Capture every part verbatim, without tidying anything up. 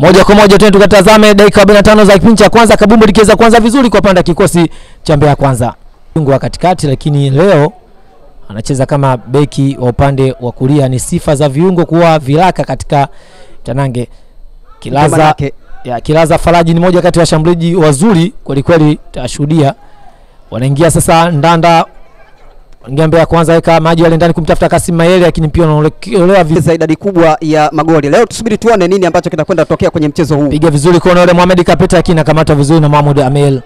Moja kwa moja tuende tukatazame dakika arobaini na tano za kipindi cha kwanza. Kabumbu likiweza kwanza vizuri kwa panda kikosi cha Mbeya Kwanza. Kiungo wa katikati, lakini leo anacheza kama beki wa upande wa kulia. Ni sifa za viungo kuwa viraka katika Tanange. Kilaza ya Kilaza Faraji ni moja kati ya washambuliaji wazuri kweli kweli tashuhudia. Wanaingia sasa Ndanda. Wanaingia Mbeya Kwanza weka maji yale ndani kumtafuta Kasim Mayele, lakini pia wanaolewa vizuri idadi kubwa ya magoli. Leo tusubiri tuone nini ambacho kitakwenda kutokea kwenye mchezo huu. Piga vizuri kwa yule Mohamed Kapeta, lakini kamata vizuri na Mahmud Amel.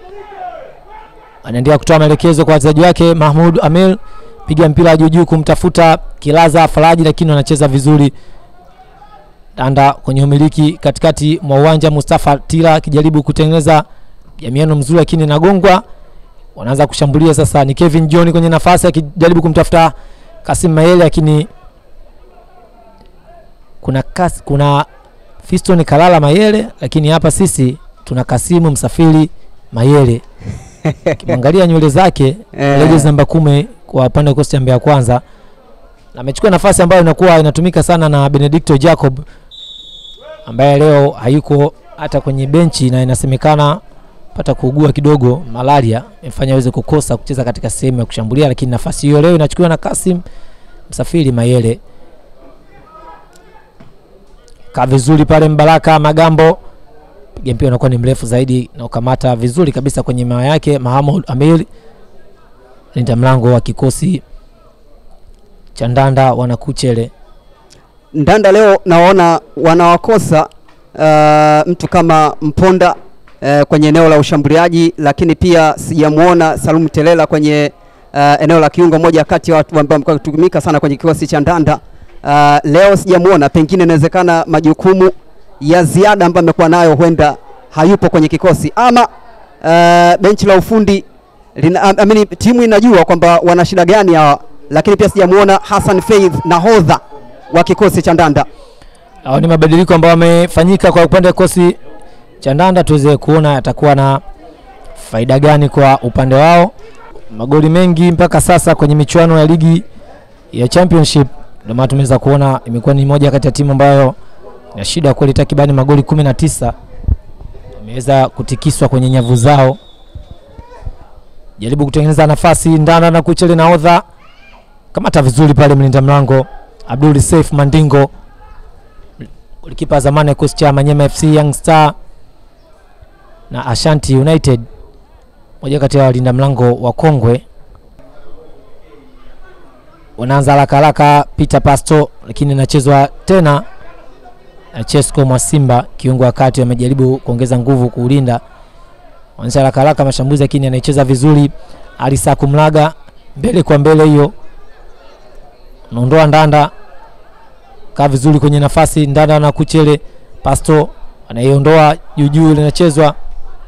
Anaendelea kutoa maelekezo kwa wachezaji wake. Mahmud Amel piga mpira juu juu kumtafuta Kilaza Faraji, lakini anacheza vizuri. Ndanda kwenye umiliki katikati mwa uwanja. Mustafa Tira kijaribu kutengeneza jamiano mzuri, lakini nagongwa. Wanaanza kushambulia sasa, ni Kevin John kwenye nafasi akijaribu kumtafuta Kasim Mayele, lakini kuna kas, kuna Fiston Kalala Mayele, lakini hapa sisi tuna Kasim Msafiri Mayele. Kiangalia nywele zake, jezi namba kumi kwa upande wa Costa Mbeya Kwanza. Amechukua nafasi ambayo inakuwa inatumika sana na Benedicto Jacob, ambaye leo hayuko hata kwenye benchi na inasemekana pata kuugua kidogo malaria imfanya aweze kukosa kucheza katika sehemu ya kushambulia, lakini nafasi hiyo leo inachukuliwa na Kasim Msafiri Mayele. Ka vizuri pale Baraka Magambo, piga mpira unakuwa ni mrefu zaidi na ukamata vizuri kabisa kwenye mawa yake. Mahmud Amel linda mlango wa kikosi cha Ndanda wanakuchele. Ndanda leo naona wanawakosa uh, mtu kama Mponda uh, kwenye eneo la ushambuliaji, lakini pia sijamuona Salumu Telela kwenye uh, eneo la kiungo, moja kati ya watu ambao mko kutumika sana kwenye kikosi cha Ndanda. Uh, leo sijamuona, pengine inawezekana majukumu ya ziada ambayo amekuwa nayo huenda hayupo kwenye kikosi, ama uh, benchi la ufundi lina, amini, timu inajua kwamba wana shida gani hawa. Lakini pia sijamuona Hassan Faith nahodha wa kikosi cha Ndanda. Hao ni mabadiliko ambayo yamefanyika kwa upande wa kikosi cha Ndanda, tuweze kuona atakuwa na faida gani kwa upande wao. Magoli mengi mpaka sasa kwenye michuano ya ligi ya Championship, ndio maana tumeweza kuona imekuwa ni moja kati ya timu ambayo ina shida kweli, takriban magoli kumi na tisa imeweza kutikiswa kwenye nyavu zao. Jaribu kutengeneza nafasi Ndanda na kuchele nahodha. Kamata vizuri pale mlinda mlango Abdul Seif Mandingo, golikipa zamani kikosi cha Manyema F C Young Star na Ashanti United, moja kati ya walinda mlango wa kongwe. Wanaanza haraka haraka Peter Pasto, lakini anachezwa tena na Chesco wa Simba, kiungo wa kati. Amejaribu kuongeza nguvu kuulinda, wanaanza haraka haraka mashambulizi, lakini anaicheza vizuri. Alisa Kumlaga mbele kwa mbele hiyo naondoa Ndanda. Kaa vizuri kwenye nafasi Ndanda na kuchele. Pasto anaiondoa juu juu, inachezwa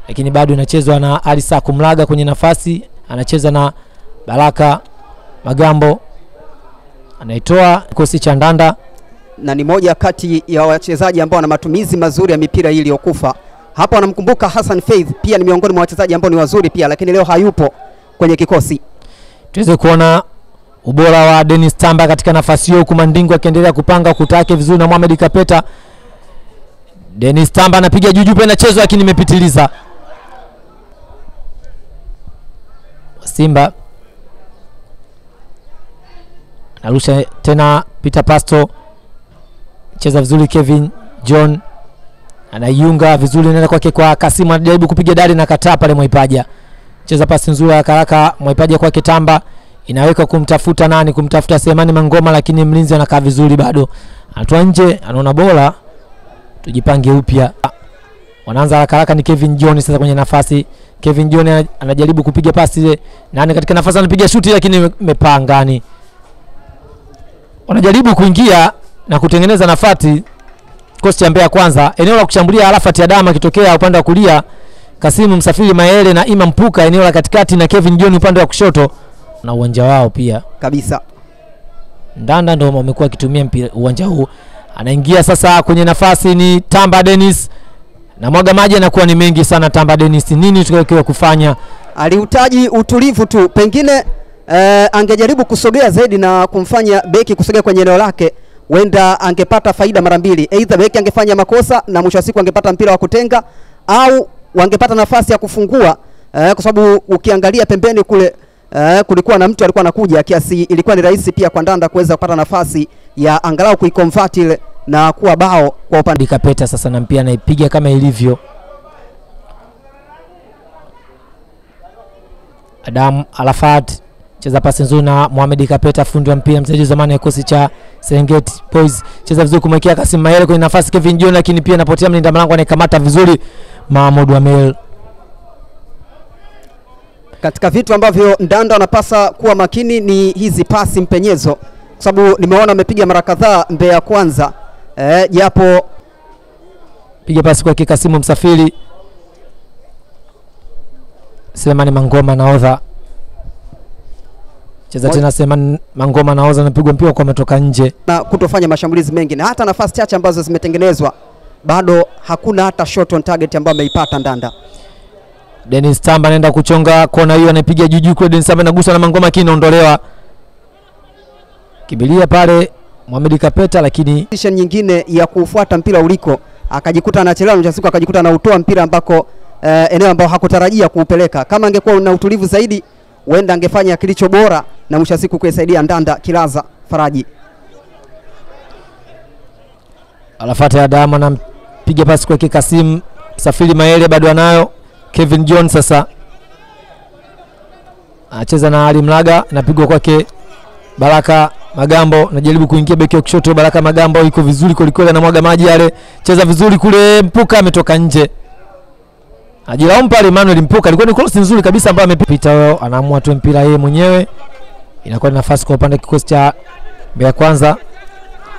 lakini bado inachezwa na Alisa Kumlaga kwenye nafasi, anacheza na Baraka Magambo, anaitoa kikosi cha Ndanda na ni moja kati ya wachezaji ambao wana matumizi mazuri ya mipira hii iliyokufa. Hapa wanamkumbuka Hassan Faith, pia ni miongoni mwa wachezaji ambao ni wazuri pia, lakini leo hayupo kwenye kikosi. Tuweze kuona ubora wa Dennis Tamba katika nafasi hiyo, kumandingo akiendelea kupanga kutake vizuri na Mohamed Kapeta. Dennis Tamba anapiga juu juu pena chezo, lakini imepitiliza. Simba anarusha tena Peter Pasto, cheza vizuri Kevin John, anaiunga vizuri nenda kwake kwa Kasimu, anajaribu kupiga dari na kataa pale Mwaipaja. Cheza pasi nzuri ya karaka Mwaipaja kwa Kitamba, inaweka kumtafuta nani, kumtafuta Selemani Mangoma, lakini mlinzi anakaa vizuri bado. Anatoa nje, anaona bora tujipange upya. Wanaanza haraka haraka ni Kevin John sasa kwenye nafasi. Kevin John anajaribu kupiga pasi ile nani katika nafasi, anapiga shuti lakini imepangani. Wanajaribu kuingia na kutengeneza nafasi kikosi cha Mbeya Kwanza. Eneo la kushambulia Al-Fati Adam akitokea upande wa kulia, Kasim Msafiri Mayele na Imam Puka eneo la katikati, na Kevin John upande wa kushoto na uwanja wao pia kabisa. Ndanda ndio wamekuwa akitumia uwanja huu. Anaingia sasa kwenye nafasi ni Tamba Dennis, na mwaga maji anakuwa ni mengi sana Tamba Dennis. Nini tukiwa kufanya? Alihitaji utulivu tu, pengine eh, angejaribu kusogea zaidi na kumfanya beki kusogea kwenye eneo lake. wenda angepata faida mara mbili. Eitha Beki angefanya makosa na mwisho wa siku angepata mpira wa kutenga, au wangepata nafasi ya kufungua. Eh, kwa sababu ukiangalia pembeni kule, eh, kulikuwa na mtu alikuwa anakuja, kiasi ilikuwa ni rahisi pia kwa Ndanda kuweza kupata nafasi ya angalau kuiconvert ile na kuwa bao kwa upande Kapeta. Sasa na mpira anaipiga kama ilivyo Adam Alafat, cheza pasi nzuri na Mohamed Kapeta, fundi wa mpira, mchezaji zamani ya kosi cha Serengeti Boys. Cheza vizuri kumwekea Kasim Mayele kwenye nafasi Kevin John, lakini pia anapotea mlinda mlango anakamata vizuri Mahmud Amel. Katika vitu ambavyo Ndanda wanapasa kuwa makini ni hizi pasi mpenyezo, kwa sababu nimeona amepiga mara kadhaa Mbeya Kwanza. Eh, japo piga pasi kwa Kasim Msafiri, Selemani Mangoma naodha. Cheza tena Selemani Mangoma naodha, anapigwa mpira kwa metoka nje na kutofanya mashambulizi mengi, na hata nafasi chache ambazo zimetengenezwa bado hakuna hata shot on target ambayo ameipata Ndanda. Dennis Tamba anaenda kuchonga kona hiyo, anapiga juju kwa Dennis Tamba, anagusa na Mangoma kinaondolewa. Kibilia pale Mohamed Kapeta, lakini position nyingine ya kufuata mpira uliko akajikuta anachelewa, mjasiku akajikuta anautoa mpira ambako Uh, eneo ambao hakutarajia kuupeleka. Kama angekuwa una utulivu zaidi, wenda angefanya kilicho bora na mwisho siku kuisaidia Ndanda kilaza faraji. Al-Fati Adam anampiga pasi kwa Kasim Msafiri Mayele, bado anayo Kevin John. Sasa anacheza na Ali Mlaga, anapigwa kwake Baraka Magambo, najaribu kuingia beki ya kushoto. Baraka Magambo iko vizuri kuliko na mwaga maji yale, cheza vizuri kule, Mpuka ametoka nje. Ajira mpale Manuel Mpuka, alikuwa ni cross nzuri kabisa ambaye amepita wao, anaamua tu mpira yeye mwenyewe. Inakuwa ni nafasi kwa upande kikosi cha Mbeya Kwanza.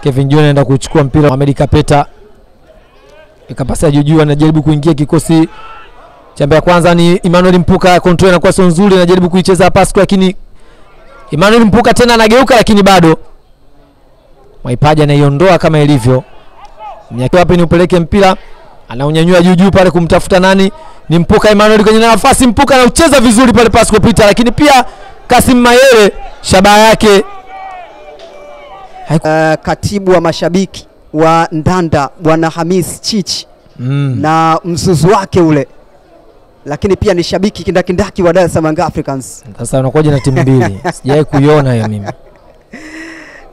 Kevin John anaenda kuchukua mpira wa Mohamed Kapeta, ikapasa juju, anajaribu kuingia kikosi cha Mbeya Kwanza ni Emmanuel Mpuka. Control inakuwa sio nzuri, anajaribu kuicheza pass kwa, lakini Emmanuel Mpuka tena anageuka, lakini bado Mwaipaja anaiondoa kama ilivyo. Mnyaki wapi ni upeleke mpira, anaunyanyua juju pale kumtafuta nani, ni Mpuka. Emmanuel kwenye nafasi, Mpuka na ucheza vizuri pale pasi kupita, lakini pia Kasim Mayele shabaha yake. Uh, katibu wa mashabiki wa Ndanda Bwana Hamis Chichi mm. na msuzu wake ule, lakini pia ni shabiki kindakindaki wa Dar es Salaam Africans. Sasa unakoje na timu mbili? Sijawahi kuiona hiyo mimi.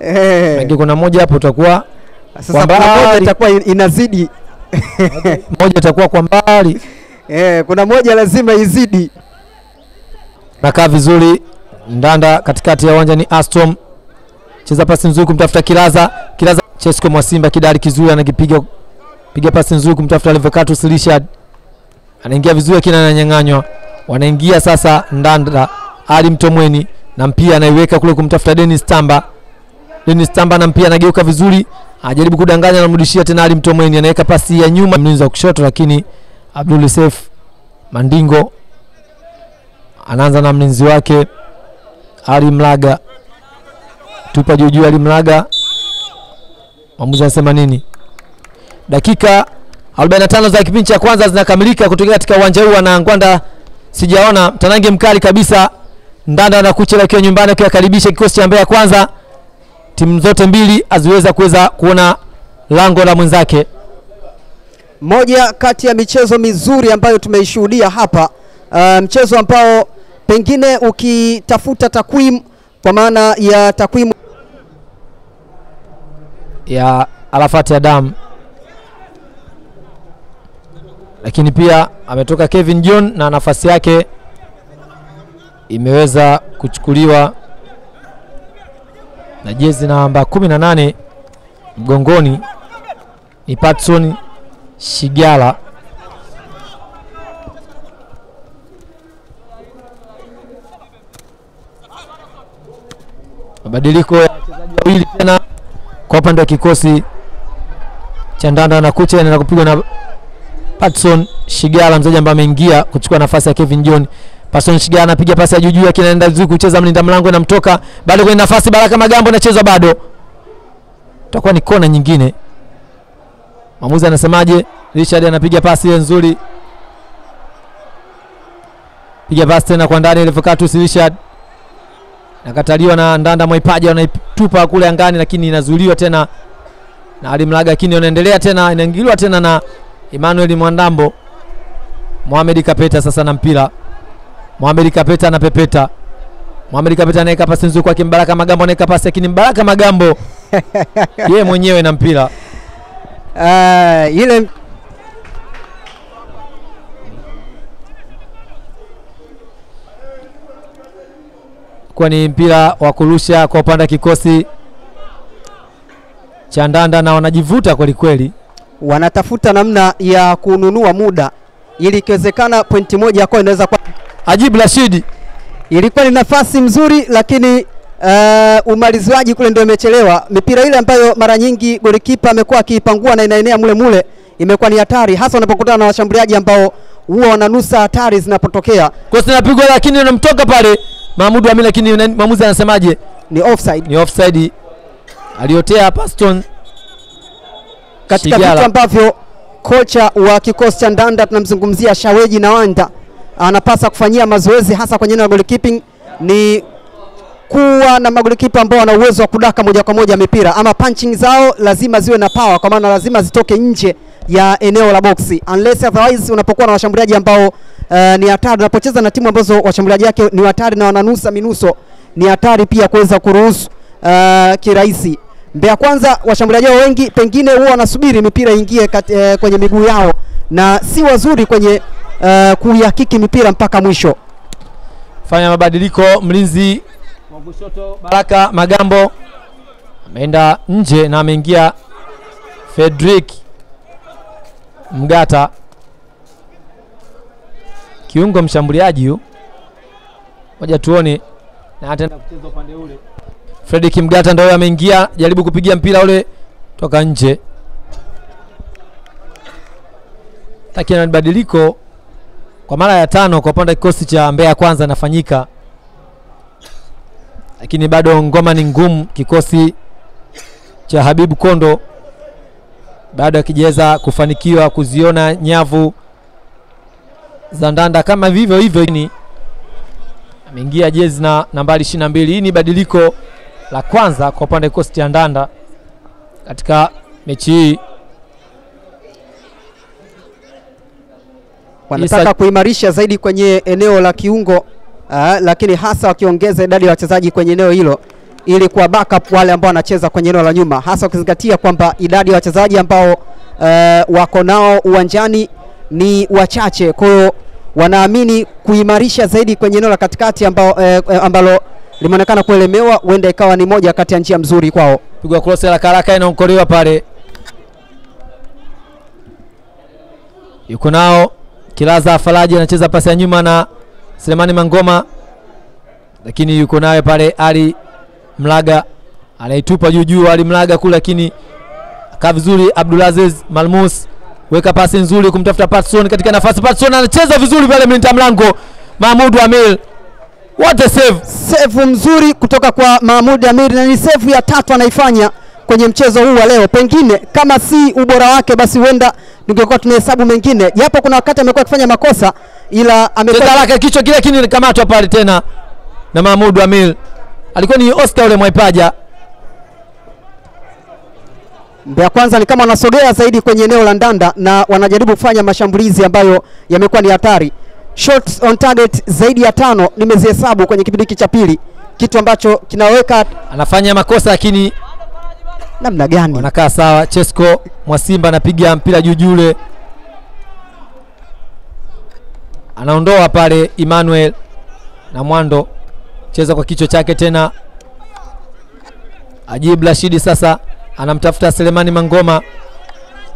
Eh. Ndio kuna moja hapo utakuwa sasa moja itakuwa inazidi. Moja itakuwa kwa mbali. Eh, kuna moja lazima izidi. Nakaa vizuri Ndanda katikati ya uwanja ni Astom. Cheza pasi nzuri kumtafuta Kilaza. Kilaza Chesco wa Simba, kidari kizuri anakipiga. Piga pasi nzuri kumtafuta Levocatus Richard. Anaingia vizuri, kina ananyang'anywa. Wanaingia sasa Ndanda Ali Mtomweni, na mpia anaiweka kule kumtafuta Dennis Tamba. Dennis Tamba na mpia anageuka vizuri, ajaribu kudanganya na mrudishia tena Ali Mtomweni, anaweka pasi ya nyuma mlinzi wa kushoto, lakini Abdul Seif Mandingo anaanza na mlinzi wake Ali Mlaga. Tupa juju Ali Mlaga. Mwamuzi anasema nini? Dakika arobaini na tano za kipindi cha kwanza zinakamilika kutoka katika uwanja huu na Ngwanda. Sijaona mtanange mkali kabisa. Ndanda anakuchela kwa nyumbani akiwakaribisha kikosi cha Mbeya Kwanza. Timu zote mbili aziweza kuweza kuona lango la mwenzake. Moja kati ya michezo mizuri ambayo tumeishuhudia hapa, uh, mchezo ambao pengine ukitafuta takwimu kwa maana ya takwimu ya Al-Fati Adam, lakini pia ametoka Kevin John na nafasi yake imeweza kuchukuliwa na jezi namba kumi na nane mgongoni ni Patson Shigiala. Mabadiliko ya wachezaji wawili tena kwa upande wa kikosi cha Ndanda, na kucha na kupigwa na Patson Shigiala, mchezaji ambaye ameingia kuchukua nafasi ya Kevin John. Patson Shigiala anapiga pasi ya juju, yake anaenda vizuri kucheza mlinda mlango na mtoka bado kwenye nafasi Baraka Magambo, anacheza bado, itakuwa ni kona nyingine. Mwamuzi anasemaje? Richard anapiga pasi nzuri, piga pasi tena kwa ndani, Levocatus Richard nakataliwa na Ndanda. Mwaipaja wanaitupa kule angani, lakini inazuiliwa tena na alimlaga kini. Unaendelea tena, inaingiliwa tena na Emmanuel Mwandambo. Mohamed Kapeta sasa na mpira. Mohamed Kapeta na pepeta. Mohamed Kapeta anaeka pasi nzuri kwa Kimbaraka Magambo, anaeka pasi kini Mbaraka Magambo. Yeye mwenyewe na mpira. Ah, uh, ile kwa ni mpira wa kurusha kwa upanda kikosi cha Ndanda, na wanajivuta kweli kweli, wanatafuta namna ya kununua muda ili ikiwezekana pointi moja yako inaweza kwa Ajib Rashid. Ilikuwa ni nafasi nzuri, lakini uh, umalizaji kule ndio imechelewa. Mipira ile ambayo mara nyingi golikipa amekuwa akipangua na inaenea mule mule imekuwa ni hatari, hasa unapokutana na washambuliaji ambao huwa wananusa hatari zinapotokea. Kosi inapigwa lakini unamtoka pale Mahmud Amel, lakini mwamuzi anasemaje? Ni offside. Ni offside. Aliotea Patson katika vitu ambavyo kocha wa kikosi cha Ndanda tunamzungumzia Shaweji na Wanda anapasa kufanyia mazoezi, hasa kwenye eneo la goalkeeping, ni kuwa na magolikipa ambao wana uwezo wa kudaka moja kwa moja mipira, ama punching zao lazima ziwe na power, kwa maana lazima zitoke nje ya eneo la boxi, unless otherwise unapokuwa na washambuliaji ambao uh, ni hatari, unapocheza na timu ambazo washambuliaji yake ni hatari na wananusa minuso, ni hatari pia kuweza kuruhusu uh, kirahisi. Mbeya Kwanza washambuliaji wengi pengine huwa wanasubiri mipira ingie kat, uh, kwenye miguu yao na si wazuri kwenye uh, kuihakiki mipira mpaka mwisho. Fanya mabadiliko. Mlinzi wa kushoto Baraka Magambo ameenda nje na ameingia Fredrick Mgata, kiungo mshambuliaji huyu. Ngoja tuone na ataenda kucheza upande ule. Fredrick Mgata ndio ameingia, jaribu kupigia mpira ule toka nje. Takia na badiliko kwa mara ya tano kwa upande kikosi cha Mbeya Kwanza nafanyika, lakini bado ngoma ni ngumu. Kikosi cha Habib Kondo bado akijeza kufanikiwa kuziona nyavu za Ndanda kama vivyo hivyo. Ni ameingia jezi na nambari ishirini na mbili. Hii ni badiliko la kwanza kwa upande kikosi cha Ndanda katika mechi hii. Wanataka kuimarisha zaidi kwenye eneo la kiungo, Uh, lakini hasa wakiongeza idadi ya wachezaji kwenye eneo hilo ili kuwa backup wale ambao wanacheza kwenye eneo la nyuma, hasa ukizingatia kwamba idadi ya wachezaji ambao uh, wako nao uwanjani ni wachache. Kwa hiyo wanaamini kuimarisha zaidi kwenye eneo la katikati ambao uh, ambalo limeonekana kuelemewa, huenda ikawa ni moja kati ya njia nzuri kwao. Pigwa cross ya Karaka inaonkolewa pale, yuko nao Kilaza Faraji anacheza pasi ya nyuma na Selemani Mangoma, lakini yuko naye pale Ali Mlaga, anaitupa juu juu Ali Mlaga kule, lakini aka vizuri Abdulaziz Malmus, weka pasi nzuri kumtafuta Patson katika nafasi. Patson anacheza vizuri pale mlinda mlango Mahmud Amel. What a save! Save mzuri kutoka kwa Mahmud Amel, na ni save ya tatu anaifanya kwenye mchezo huu wa leo. Pengine kama si ubora wake basi huenda ningekuwa tunahesabu mengine, japo kuna wakati amekuwa akifanya makosa, ila amekuwa haraka kichwa kile kini nikamatwa pale tena na Mahmud Amel. Alikuwa ni Oscar yule Mwaipaja. Mbeya Kwanza ni kama wanasogea zaidi kwenye eneo la Ndanda na wanajaribu kufanya mashambulizi ambayo yamekuwa ni hatari. Shots on target zaidi ya tano nimezihesabu kwenye kipindi cha pili, kitu ambacho kinaweka anafanya makosa lakini namna gani anakaa sawa. Chesco wa Simba anapiga mpira juu juu, anaondoa pale Emmanuel na Mwando, cheza kwa kichwa chake tena. Ajib Rashid sasa anamtafuta Selemani Mangoma.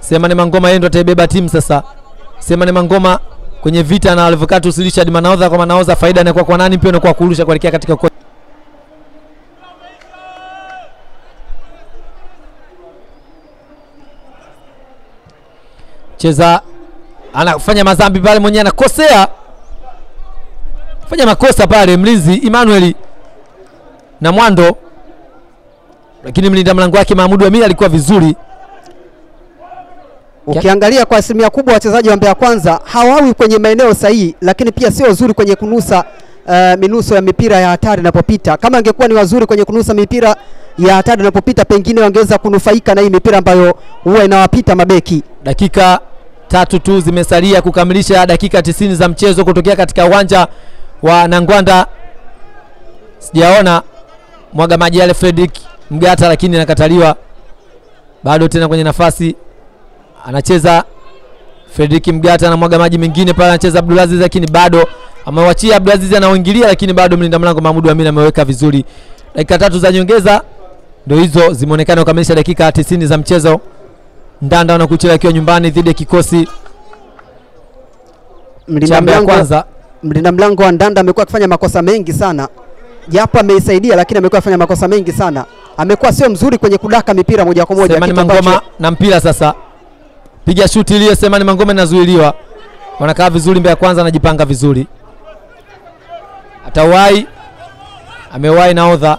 Selemani Mangoma yeye ndo ataibeba timu sasa. Selemani Mangoma kwenye vita na Levocatus Richard, manaoza kwa manaoza, faida inakuwa kwa nani? Mpira inakuwa kurusha kuelekea katika kwa cheza, anafanya mazambi pale mwenyewe, anakosea fanya makosa pale mlinzi Emmanuel na Mwando, lakini mlinda mlango wake Mahmud Amel alikuwa vizuri. Ukiangalia kwa asilimia kubwa wachezaji wa Mbeya Kwanza hawawi kwenye maeneo sahihi, lakini pia sio nzuri kwenye kunusa uh, minuso ya mipira ya hatari inapopita. Kama angekuwa ni wazuri kwenye kunusa mipira ya hatari inapopita, pengine wangeweza kunufaika na hii mipira ambayo huwa inawapita mabeki. Dakika tatu tu zimesalia kukamilisha dakika tisini za mchezo kutokea katika uwanja wa Nangwanda. Sijaona mwaga maji yale Fredrick Mgata, lakini anakataliwa. Bado tena kwenye nafasi anacheza Fredrick Mgata na mwaga maji mengine pale, anacheza Abdulaziz, lakini bado amewachia Abdulaziz, anaoingilia lakini bado mlinda mlango Mahmud Amel ameweka vizuri. Dakika tatu za nyongeza ndio hizo zimeonekana kukamilisha dakika tisini za mchezo. Ndanda wanakucheza akiwa nyumbani dhidi ya kikosi mlinda mlango kwanza. Mlinda mlango wa Ndanda amekuwa akifanya makosa mengi sana, japo ameisaidia lakini amekuwa akifanya makosa mengi sana. Amekuwa sio mzuri kwenye kudaka mipira moja kwa moja. Selemani Mangoma na mpira sasa, piga shuti ile Selemani Mangoma inazuiliwa. Wanakaa vizuri Mbeya Kwanza, anajipanga vizuri. Atawai amewai naodha,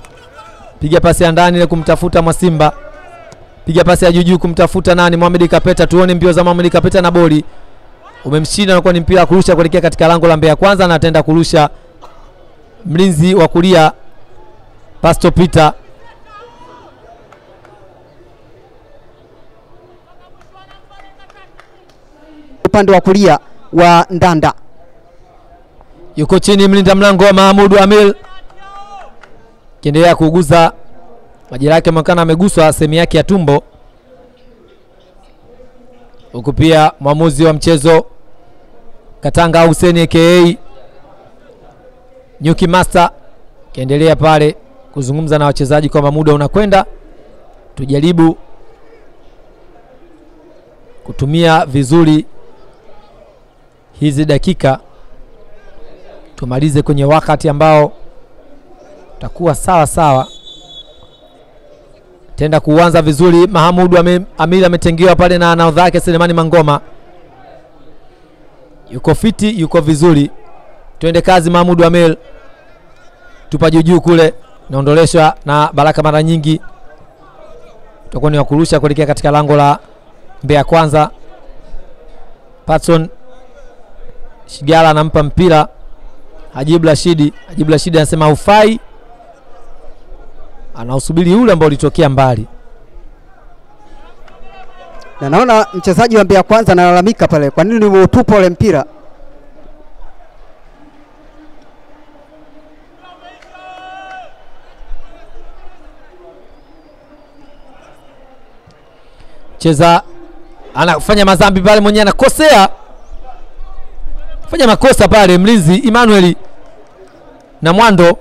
piga pasi ya ndani ile kumtafuta Mwasimba, piga pasi ya juju kumtafuta nani, Mohamed Kapeta. Tuone mbio za Mohamed Kapeta na boli umemshinda, anakuwa ni mpira kurusha kuelekea katika lango la Mbeya Kwanza, na atenda kurusha mlinzi wa kulia Pasto Peter. Upande wa kulia wa Ndanda yuko chini mlinda mlango wa Mahmud Amel, kiendelea kuuguza majira yake, makana ameguswa sehemu yake ya tumbo. Huku pia mwamuzi wa mchezo Katanga Hussein aka Nyuki Master kiendelea pale kuzungumza na wachezaji kwamba muda unakwenda, tujaribu kutumia vizuri hizi dakika, tumalize kwenye wakati ambao takuwa sawa sawa. Tenda kuanza vizuri Mahmud Amel, ametengewa pale na nahodha yake Selemani Mangoma, yuko fiti, yuko vizuri. Tuende kazi Mahmud Amel, tupa juju kule, naondoleshwa na Baraka. Mara nyingi tutakuwa ni wakurusha kuelekea katika lango la Mbeya Kwanza. Patson Shigiala anampa mpira Ajib Rashid. Ajib Rashid anasema hufai, anausubiri ule ambao ulitokea mbali. Na naona mchezaji wa Mbeya Kwanza analalamika pale, kwa nini nimeutupa ule mpira? Cheza anafanya mazambi pale, mwenyewe anakosea, fanya makosa pale mlinzi Emmanuel na Mwando,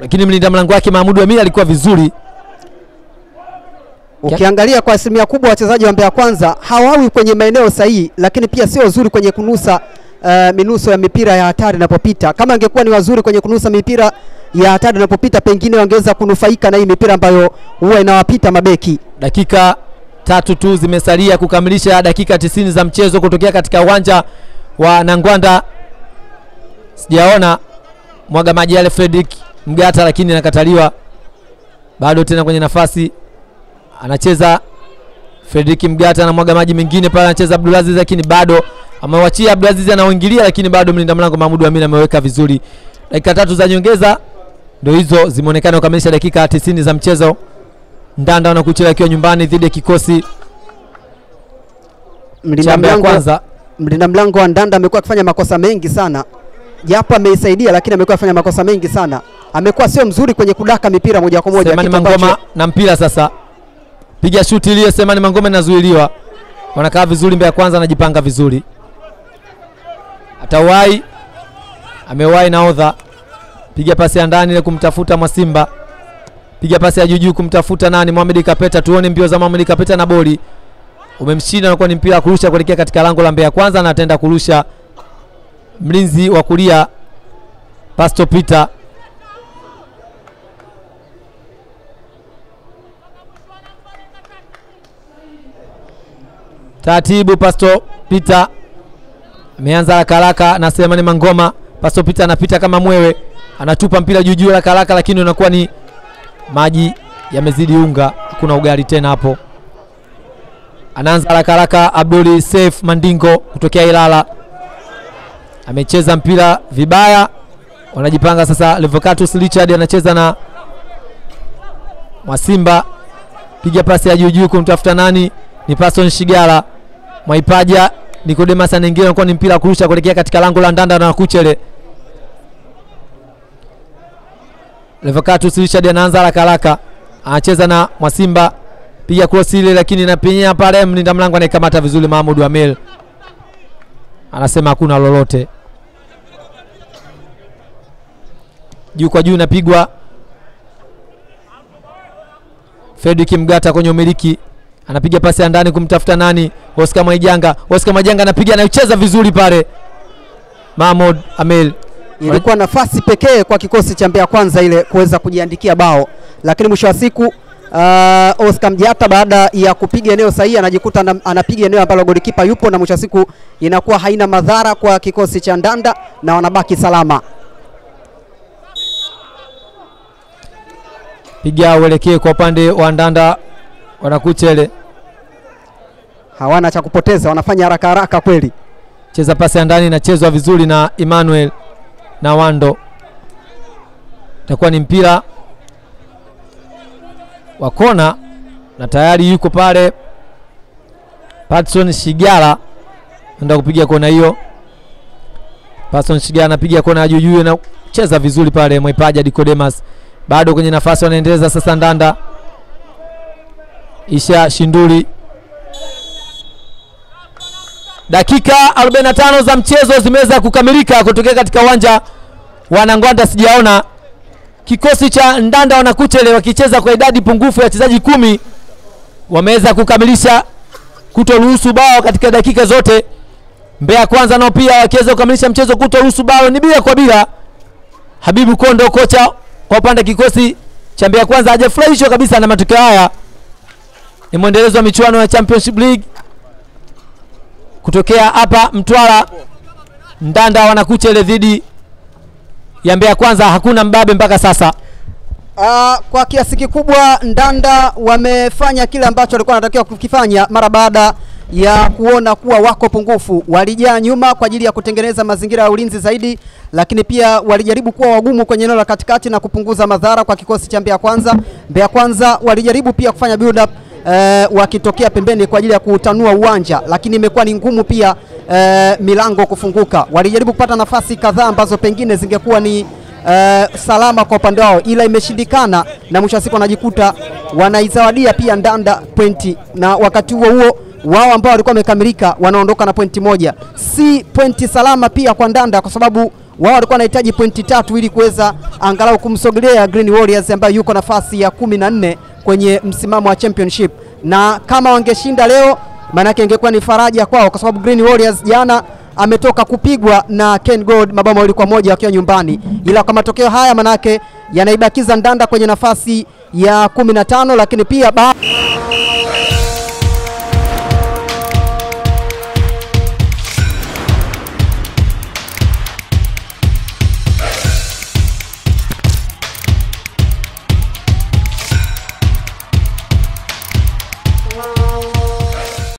lakini mlinda mlango wake Mahmud Amel alikuwa vizuri. Ukiangalia kwa asilimia kubwa wachezaji wa Mbeya Kwanza hawawi kwenye maeneo sahihi, lakini pia sio wazuri kwenye kunusa uh, minuso ya mipira ya hatari inapopita. Kama angekuwa ni wazuri kwenye kunusa mipira ya hatari inapopita, pengine wangeweza kunufaika na hii mipira ambayo huwa inawapita mabeki. Dakika tatu tu zimesalia kukamilisha dakika tisini za mchezo kutokea katika uwanja wa Nangwanda. Sijaona mwaga maji yale Fredrick Mgata, lakini anakataliwa. Bado tena kwenye nafasi anacheza Fredrick Mgata na mwaga maji mengine pale, anacheza Abdulaziz, lakini bado amewachia Abdulaziz, anaoingilia lakini bado mlinda mlango Mahmud Amel ameweka vizuri. Dakika tatu za nyongeza ndio hizo zimeonekana kukamilisha dakika tisini za mchezo. Ndanda wanakucheza akiwa nyumbani dhidi ya kikosi mlinda mlango kwanza. Mlinda mlango wa Ndanda amekuwa akifanya makosa mengi sana, japo ameisaidia lakini amekuwa akifanya makosa mengi sana. Amekuwa sio mzuri kwenye kudaka mipira moja kwa moja. Selemani Mangoma na mpira sasa, piga shuti ile Selemani Mangoma inazuiliwa. Wanakaa vizuri Mbeya Kwanza, anajipanga vizuri. Atawai amewai naodha, piga pasi ya ndani ile kumtafuta Mwasimba, piga pasi ya juju kumtafuta nani, Mohamed Kapeta. Tuone mbio za Mohamed Kapeta na boli umemshinda, anakuwa ni mpira kurusha kuelekea katika lango la Mbeya Kwanza, na atenda kurusha mlinzi wa kulia Pasto Peter. Taratibu Pasto Peter ameanza haraka na Selemani Mangoma. Pasto Peter anapita kama mwewe, anatupa mpira juju la haraka, lakini unakuwa ni maji yamezidi unga, kuna ugali tena hapo. Anaanza haraka haraka Abdul Seif Mandingo kutokea Ilala, amecheza mpira vibaya, Wanajipanga sasa. Levocatus Richard anacheza na Mwasimba, piga pasi ya juu juu kumtafuta nani? Ni Patson Shigiala. Maipaja Nicodemus anaingia kwa ni mpira kurusha kuelekea katika lango la Ndanda na Kuchele. Levocatus Richard anaanza haraka haraka. Anacheza na Mwasimba, piga cross ile lakini inapenyea pale, mlinda mlango anakamata vizuri. Mahmud Amel anasema hakuna lolote. Juu kwa juu inapigwa. Fredrick Mgata kwenye umiliki, anapiga pasi ya ndani kumtafuta nani? Oscar Majanga. Oscar Majanga anapiga, anacheza vizuri pale. Mahmud Amel, ilikuwa nafasi pekee kwa kikosi cha Mbeya Kwanza ile kuweza kujiandikia bao, lakini mwisho wa siku uh, Oscar Mjata baada ya kupiga eneo sahihi anajikuta anapiga eneo ambalo goalkeeper yupo, na mwisho wa siku inakuwa haina madhara kwa kikosi cha Ndanda na wanabaki salama. Piga uelekee kwa upande wa Ndanda, wanakuchele hawana cha kupoteza, wanafanya haraka haraka kweli. Cheza pasi ndani, inachezwa vizuri na Emmanuel na Wando. Itakuwa ni mpira wa kona na tayari yuko pale Patson Shigiala, anaenda kupiga kona hiyo. Patson Shigiala anapiga kona juu juu na cheza vizuri pale. Mwipaja Nicodemus bado kwenye nafasi, wanaendeleza sasa Ndanda. Isha Shinduli, dakika arobaini na tano za mchezo zimeweza kukamilika kutokea katika uwanja wa Nangwanda. Sijaona kikosi cha Ndanda wanakuchele wakicheza kwa idadi pungufu ya wachezaji kumi, wameweza kukamilisha kutoruhusu bao katika dakika zote. Mbeya Kwanza nao pia wakiweza kukamilisha mchezo kutoruhusu bao ni bila kwa bila. Habibu Kondo, kocha kwa upande kikosi cha Mbeya Kwanza, hajafurahishwa kabisa na matokeo haya. Ni mwendelezo wa michuano ya Championship League kutokea hapa Mtwara. Ndanda wanakuchele dhidi ya Mbeya Kwanza, hakuna mbabe mpaka sasa. Uh, kwa kiasi kikubwa Ndanda wamefanya kile ambacho walikuwa wanatakiwa kukifanya mara baada ya kuona kuwa wako pungufu. Walijaa nyuma kwa ajili ya kutengeneza mazingira ya ulinzi zaidi, lakini pia walijaribu kuwa wagumu kwenye eneo la katikati na kupunguza madhara kwa kikosi cha Mbeya Kwanza. Mbeya Kwanza walijaribu pia kufanya build up E, wakitokea pembeni kwa ajili ya kutanua uwanja, lakini imekuwa ni ngumu pia e, milango kufunguka. Walijaribu kupata nafasi kadhaa ambazo pengine zingekuwa ni e, salama kwa upande wao, ila imeshindikana, na mwisho siku wanajikuta wanaizawadia pia Ndanda pointi, na wakati huo huo wao ambao walikuwa wamekamilika wanaondoka na pointi moja. Si pointi salama pia kwa Ndanda, kwa sababu wao walikuwa wanahitaji pointi tatu ili kuweza angalau kumsogelea Green Warriors ambayo yuko nafasi ya kumi na nne kwenye msimamo wa championship. Na kama wangeshinda leo maana yake ingekuwa ni faraja kwao, kwa sababu Green Warriors jana ametoka kupigwa na Ken Gold mabao mawili kwa moja akiwa nyumbani, ila kwa matokeo haya maana yake yanaibakiza Ndanda kwenye nafasi ya kumi na tano, lakini pia ba